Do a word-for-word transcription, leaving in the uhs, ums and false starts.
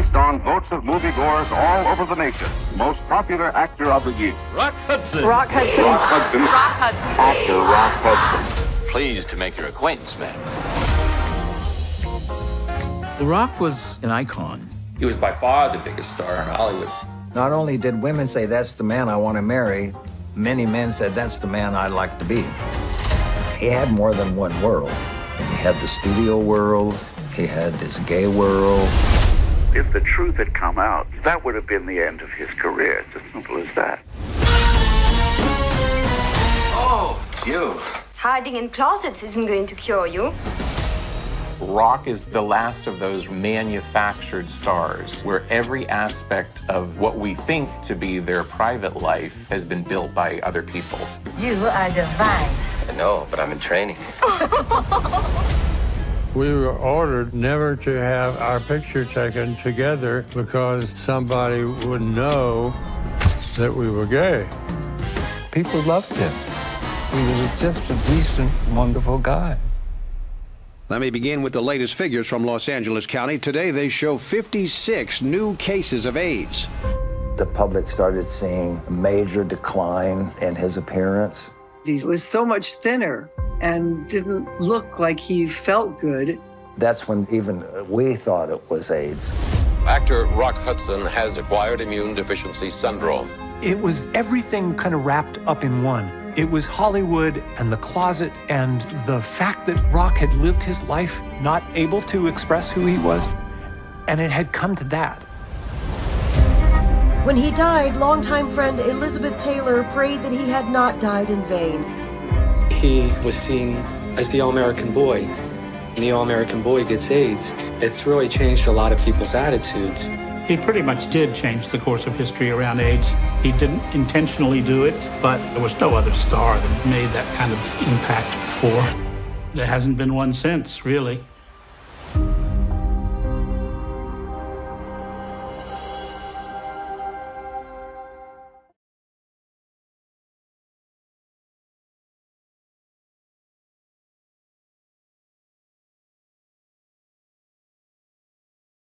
based on votes of moviegoers all over the nation. Most popular actor of the year. Rock Hudson. Rock Hudson. Rock Hudson. Rock Hudson. Actor Rock Hudson. Pleased to make your acquaintance, man. The Rock was an icon. He was by far the biggest star in Hollywood. Not only did women say, that's the man I want to marry, many men said, that's the man I'd like to be. He had more than one world. He had the studio world. He had this gay world. If the truth had come out, that would have been the end of his career. It's as simple as that. Oh, you. Hiding in closets isn't going to cure you. Rock is the last of those manufactured stars where every aspect of what we think to be their private life has been built by other people. You are divine. I know, but I'm in training. We were ordered never to have our picture taken together because somebody would know that we were gay. People loved him. He was just a decent, wonderful guy. Let me begin with the latest figures from Los Angeles County. Today, they show fifty-six new cases of AIDS. The public started seeing a major decline in his appearance. He was so much thinner and didn't look like he felt good. That's when even we thought it was AIDS. Actor Rock Hudson has acquired immune deficiency syndrome. It was everything kind of wrapped up in one. It was Hollywood and the closet and the fact that Rock had lived his life not able to express who he was, and it had come to that. When he died, longtime friend Elizabeth Taylor prayed that he had not died in vain. He was seen as the all-American boy, and the all-American boy gets AIDS. It's really changed a lot of people's attitudes. He pretty much did change the course of history around AIDS. He didn't intentionally do it, but there was no other star that made that kind of impact before. There hasn't been one since, really.